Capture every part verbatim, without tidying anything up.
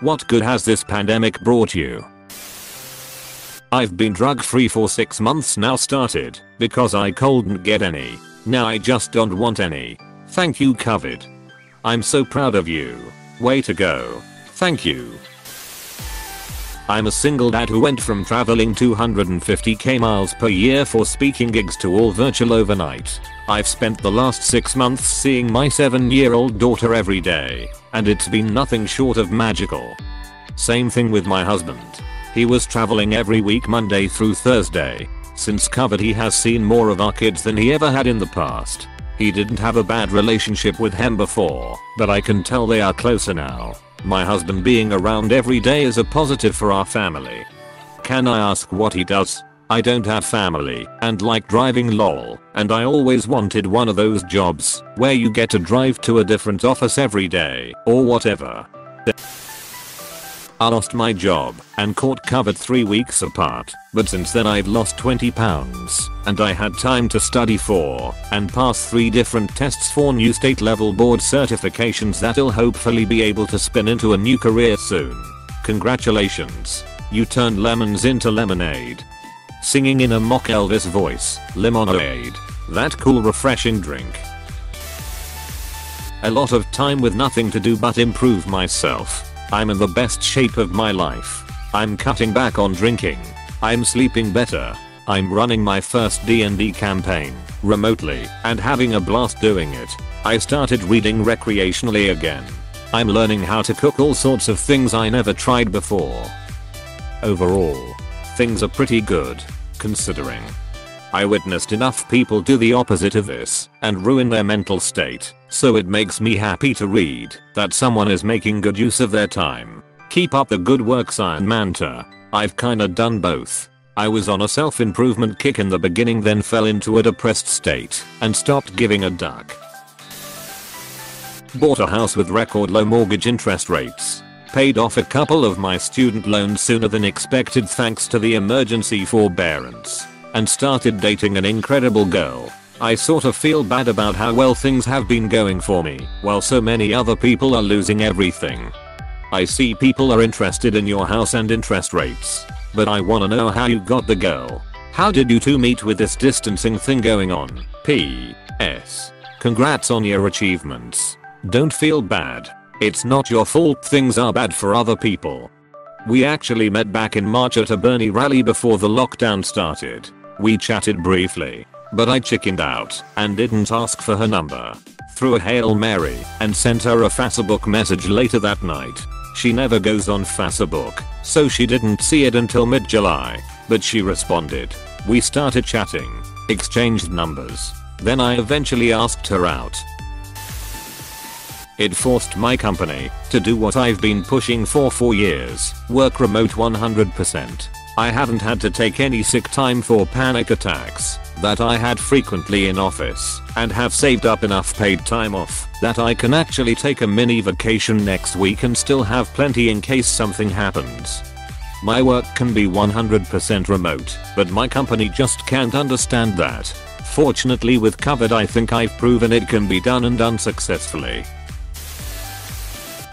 What good has this pandemic brought you? I've been drug free for six months now, started because I couldn't get any. Now I just don't want any. Thank you, COVID. I'm so proud of you. Way to go. Thank you. I'm a single dad who went from traveling two hundred fifty K miles per year for speaking gigs to all virtual overnight. I've spent the last six months seeing my seven year old daughter every day, and it's been nothing short of magical. Same thing with my husband. He was traveling every week Monday through Thursday. Since COVID, he has seen more of our kids than he ever had in the past. He didn't have a bad relationship with him before, but I can tell they are closer now. My husband being around every day is a positive for our family. Can I ask what he does? I don't have family and like driving, lol, and I always wanted one of those jobs where you get to drive to a different office every day or whatever. I lost my job and caught COVID three weeks apart, but since then I've lost twenty pounds and I had time to study for and pass three different tests for new state level board certifications that'll hopefully be able to spin into a new career soon. Congratulations, you turned lemons into lemonade. Singing in a mock Elvis voice, lemonade, that cool refreshing drink. A lot of time with nothing to do but improve myself. I'm in the best shape of my life. I'm cutting back on drinking. I'm sleeping better. I'm running my first D and D campaign remotely and having a blast doing it. I started reading recreationally again. I'm learning how to cook all sorts of things I never tried before. Overall, things are pretty good, considering. I witnessed enough people do the opposite of this and ruin their mental state, so it makes me happy to read that someone is making good use of their time. Keep up the good work, Iron Manta. I've kinda done both. I was on a self-improvement kick in the beginning, then fell into a depressed state and stopped giving a duck. Bought a house with record low mortgage interest rates. Paid off a couple of my student loans sooner than expected thanks to the emergency forbearance. And started dating an incredible girl. I sort of feel bad about how well things have been going for me, while so many other people are losing everything. I see people are interested in your house and interest rates, but I wanna know how you got the girl. How did you two meet with this distancing thing going on? P S Congrats on your achievements. Don't feel bad. It's not your fault things are bad for other people. We actually met back in March at a Bernie rally before the lockdown started. We chatted briefly, but I chickened out and didn't ask for her number. Threw a Hail Mary and sent her a Facebook message later that night. She never goes on Facebook, so she didn't see it until mid July, but she responded. We started chatting, exchanged numbers, then I eventually asked her out. It forced my company to do what I've been pushing for for years, work remote one hundred percent. I haven't had to take any sick time for panic attacks that I had frequently in office, and have saved up enough paid time off that I can actually take a mini vacation next week and still have plenty in case something happens. My work can be one hundred percent remote, but my company just can't understand that. Fortunately, with COVID, I think I've proven it can be done, and done successfully.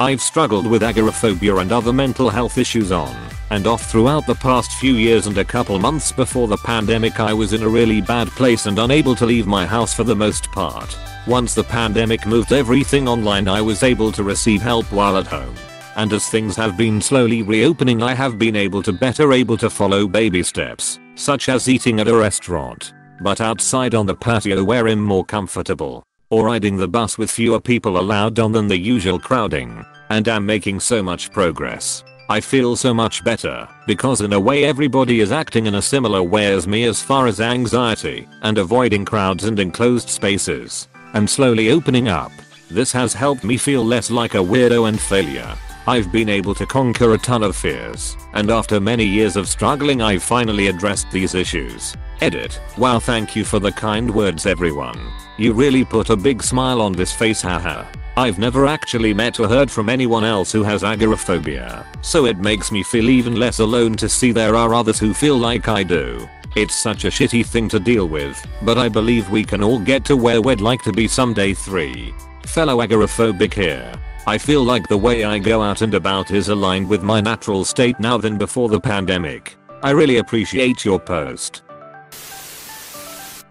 I've struggled with agoraphobia and other mental health issues on and off throughout the past few years, and a couple months before the pandemic I was in a really bad place and unable to leave my house for the most part. Once the pandemic moved everything online, I was able to receive help while at home. And as things have been slowly reopening, I have been able to better able to follow baby steps, such as eating at a restaurant, but outside on the patio where I'm more comfortable, or riding the bus with fewer people allowed on than the usual crowding, and I'm making so much progress. I feel so much better, because in a way everybody is acting in a similar way as me as far as anxiety and avoiding crowds and enclosed spaces, and slowly opening up. This has helped me feel less like a weirdo and failure. I've been able to conquer a ton of fears, and after many years of struggling I've finally addressed these issues. Edit. Wow, thank you for the kind words, everyone. You really put a big smile on this face, haha. I've never actually met or heard from anyone else who has agoraphobia, so it makes me feel even less alone to see there are others who feel like I do. It's such a shitty thing to deal with, but I believe we can all get to where we'd like to be someday. Three Fellow agoraphobic here. I feel like the way I go out and about is aligned with my natural state now than before the pandemic. I really appreciate your post.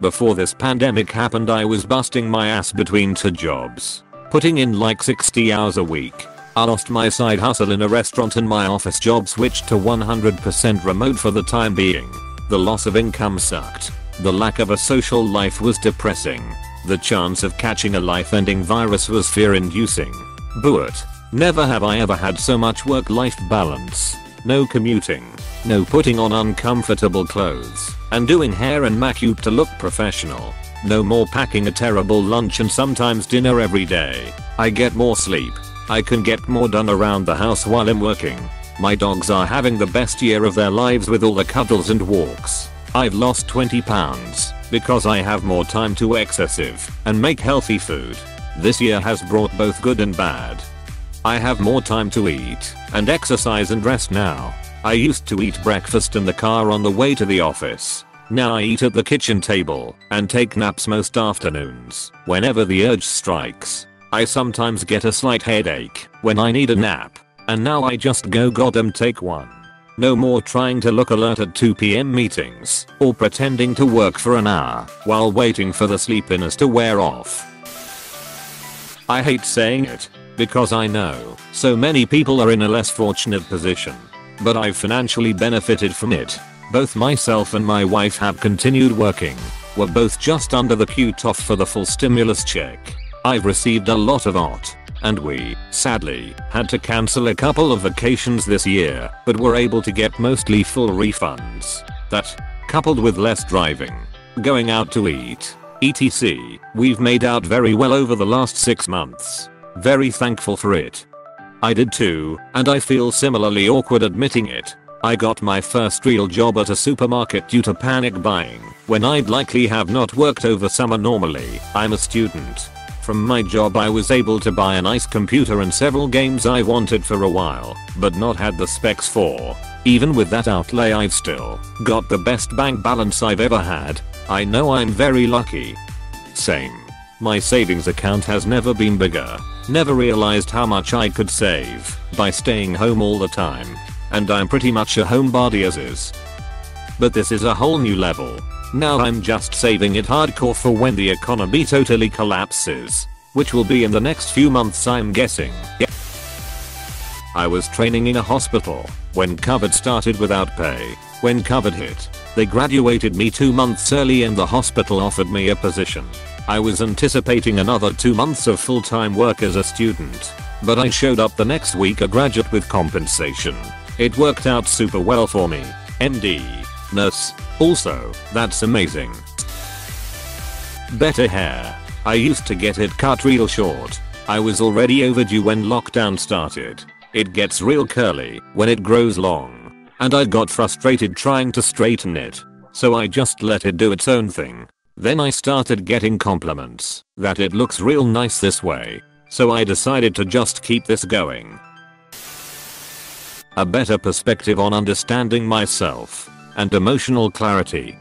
Before this pandemic happened, I was busting my ass between two jobs, putting in like sixty hours a week. I lost my side hustle in a restaurant and my office job switched to one hundred percent remote for the time being. The loss of income sucked. The lack of a social life was depressing. The chance of catching a life-ending virus was fear-inducing. Boo it. Never have I ever had so much work-life balance. No commuting, no putting on uncomfortable clothes and doing hair and makeup to look professional. No more packing a terrible lunch and sometimes dinner every day. I get more sleep. I can get more done around the house while I'm working. My dogs are having the best year of their lives with all the cuddles and walks. I've lost twenty pounds because I have more time to exercise and make healthy food. This year has brought both good and bad. I have more time to eat and exercise and rest now. I used to eat breakfast in the car on the way to the office. Now I eat at the kitchen table and take naps most afternoons whenever the urge strikes. I sometimes get a slight headache when I need a nap, and now I just go goddamn take one. No more trying to look alert at two p m meetings or pretending to work for an hour while waiting for the sleepiness to wear off. I hate saying it, because I know so many people are in a less fortunate position, but I've financially benefited from it. Both myself and my wife have continued working. We're both just under the cutoff for the full stimulus check. I've received a lot of O T, and we, sadly, had to cancel a couple of vacations this year, but were able to get mostly full refunds. That, coupled with less driving, going out to eat, et cetera, we've made out very well over the last six months. Very thankful for it. I did too, and I feel similarly awkward admitting it. I got my first real job at a supermarket due to panic buying, when I'd likely have not worked over summer normally. I'm a student. From my job I was able to buy a nice computer and several games I wanted for a while, but not had the specs for. Even with that outlay I've still got the best bank balance I've ever had. I know I'm very lucky. Same. My savings account has never been bigger. Never realized how much I could save by staying home all the time. And I'm pretty much a homebody as is. But this is a whole new level. Now I'm just saving it hardcore for when the economy totally collapses, which will be in the next few months I'm guessing. Yeah. I was training in a hospital when COVID started without pay. When COVID hit, they graduated me two months early and the hospital offered me a position. I was anticipating another two months of full-time work as a student, but I showed up the next week a graduate with compensation. It worked out super well for me. M D. Nurse. Also, that's amazing. Better hair. I used to get it cut real short. I was already overdue when lockdown started. It gets real curly when it grows long, and I got frustrated trying to straighten it, so I just let it do its own thing. Then I started getting compliments that it looks real nice this way, so I decided to just keep this going. A better perspective on understanding myself and emotional clarity.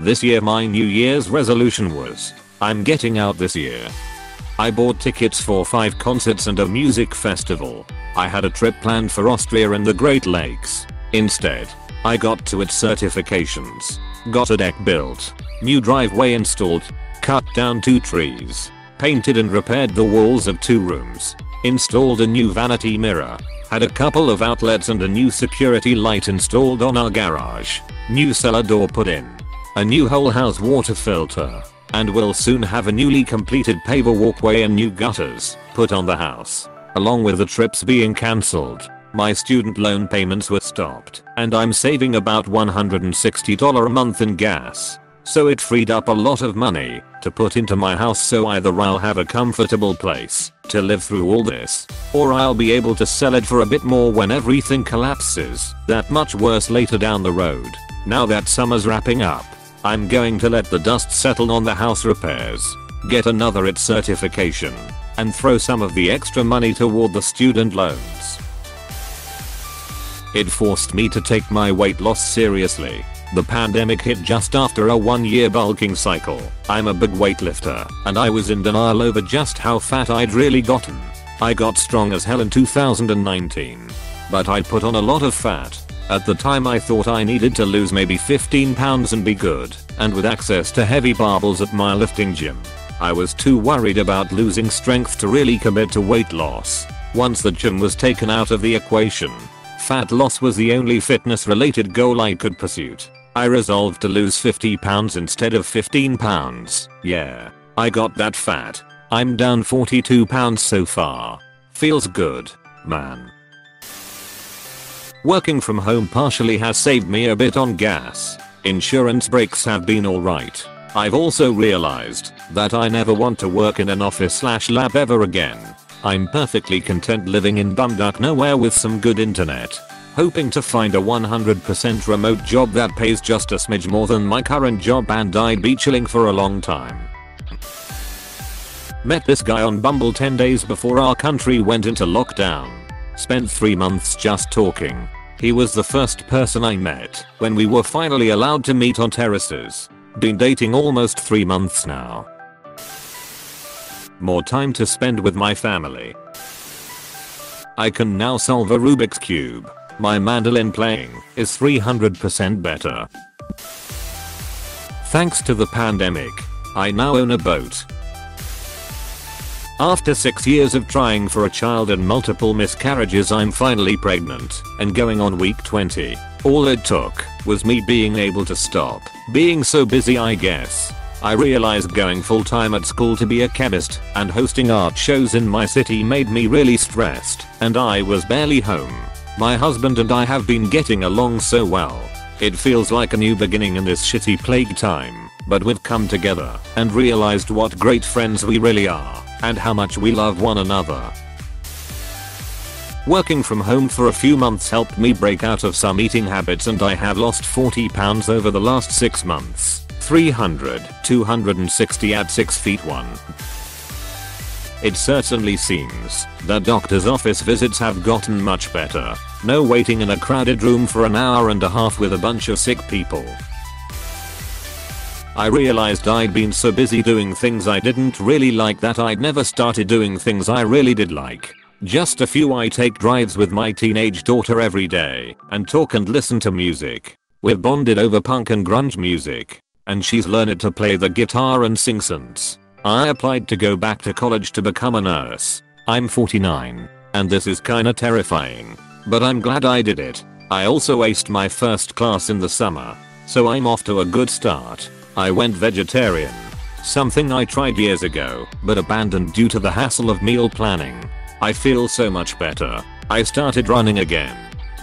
This year my New Year's resolution was, I'm getting out this year. I bought tickets for five concerts and a music festival. I had a trip planned for Austria and the Great Lakes. Instead, I got two its certifications. Got a deck built, new driveway installed, cut down two trees, painted and repaired the walls of two rooms, installed a new vanity mirror, had a couple of outlets and a new security light installed on our garage, new cellar door put in, a new whole house water filter, and will soon have a newly completed paver walkway and new gutters put on the house. Along with the trips being cancelled, my student loan payments were stopped, and I'm saving about one hundred sixty dollars a month in gas. So it freed up a lot of money to put into my house, so either I'll have a comfortable place to live through all this, or I'll be able to sell it for a bit more when everything collapses that much worse later down the road. Now that summer's wrapping up, I'm going to let the dust settle on the house repairs, get another I T certification, and throw some of the extra money toward the student loans. It forced me to take my weight loss seriously. The pandemic hit just after a one-year bulking cycle. I'm a big weightlifter, and I was in denial over just how fat I'd really gotten. I got strong as hell in two thousand nineteen. But I'd put on a lot of fat. At the time I thought I needed to lose maybe fifteen pounds and be good, and with access to heavy barbells at my lifting gym. I was too worried about losing strength to really commit to weight loss. Once the gym was taken out of the equation, fat loss was the only fitness-related goal I could pursue. I resolved to lose fifty pounds instead of fifteen pounds. Yeah, I got that fat. I'm down forty-two pounds so far. Feels good, man. Working from home partially has saved me a bit on gas. Insurance breaks have been alright. I've also realized that I never want to work in an office slash lab ever again. I'm perfectly content living in bumduck nowhere with some good internet. Hoping to find a one hundred percent remote job that pays just a smidge more than my current job, and I'd be chilling for a long time. Met this guy on Bumble ten days before our country went into lockdown. Spent three months just talking. He was the first person I met when we were finally allowed to meet on terraces. Been dating almost three months now. More time to spend with my family. I can now solve a Rubik's Cube. My mandolin playing is three hundred percent better. Thanks to the pandemic, I now own a boat. After six years of trying for a child and multiple miscarriages, I'm finally pregnant and going on week twenty. All it took was me being able to stop being so busy, I guess. I realized going full-time at school to be a chemist and hosting art shows in my city made me really stressed, and I was barely home. My husband and I have been getting along so well. It feels like a new beginning in this shitty plague time, but we've come together and realized what great friends we really are, and how much we love one another. Working from home for a few months helped me break out of some eating habits, and I have lost forty pounds over the last six months. three hundred, two hundred sixty at six feet one. It certainly seems that doctor's office visits have gotten much better. No waiting in a crowded room for an hour and a half with a bunch of sick people. I realized I'd been so busy doing things I didn't really like that I'd never started doing things I really did like. Just a few. I take drives with my teenage daughter every day and talk and listen to music. We've bonded over punk and grunge music, and she's learned to play the guitar and sing since. I applied to go back to college to become a nurse. I'm forty-nine, and this is kinda terrifying, but I'm glad I did it. I also aced my first class in the summer, so I'm off to a good start. I went vegetarian, something I tried years ago but abandoned due to the hassle of meal planning. I feel so much better. I started running again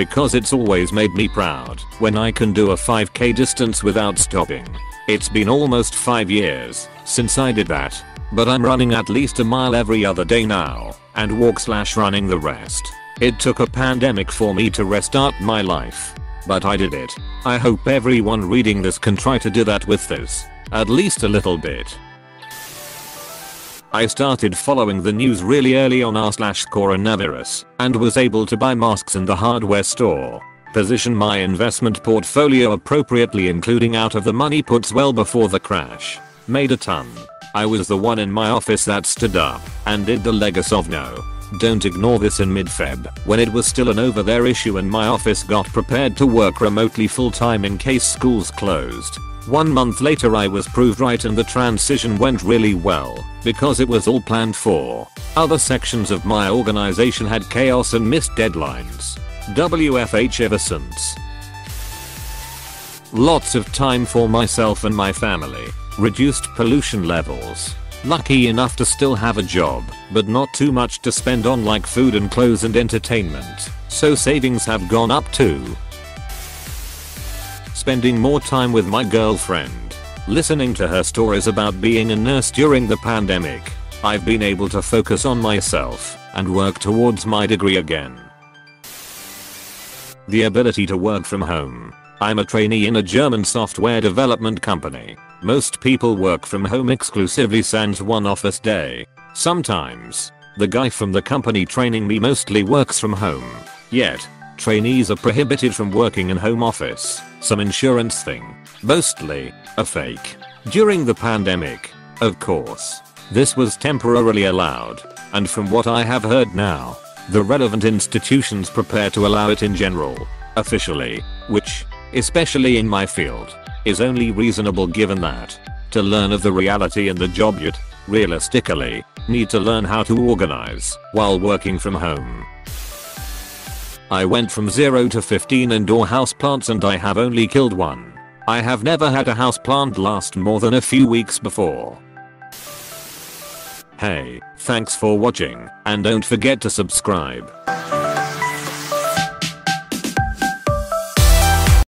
because it's always made me proud when I can do a five K distance without stopping. It's been almost five years since I did that, but I'm running at least a mile every other day now and walk slash running the rest. It took a pandemic for me to restart my life, but I did it. I hope everyone reading this can try to do that with this, at least a little bit. I started following the news really early on our slash coronavirus and was able to buy masks in the hardware store. Position my investment portfolio appropriately, including out of the money puts well before the crash. Made a ton. I was the one in my office that stood up and did the Legasovno. Don't ignore this in mid-Feb when it was still an over there issue, and my office got prepared to work remotely full-time in case schools closed. One month later I was proved right, and the transition went really well because it was all planned for. Other sections of my organization had chaos and missed deadlines. W F H ever since. Lots of time for myself and my family. Reduced pollution levels. Lucky enough to still have a job, but not too much to spend on like food and clothes and entertainment, so savings have gone up too. Spending more time with my girlfriend. Listening to her stories about being a nurse during the pandemic, I've been able to focus on myself and work towards my degree again. The ability to work from home. I'm a trainee in a German software development company. Most people work from home exclusively sans one office day. Sometimes, the guy from the company training me mostly works from home. Yet, Trainees are prohibited from working in home office, some insurance thing. Mostly a fake. During the pandemic, of course, this was temporarily allowed, and from what I have heard now, the relevant institutions prepare to allow it in general, officially, which, especially in my field, is only reasonable given that, to learn of the reality in the job you'd, realistically, need to learn how to organize while working from home. I went from zero to fifteen indoor houseplants and I have only killed one. I have never had a houseplant last more than a few weeks before. Hey, thanks for watching, and don't forget to subscribe.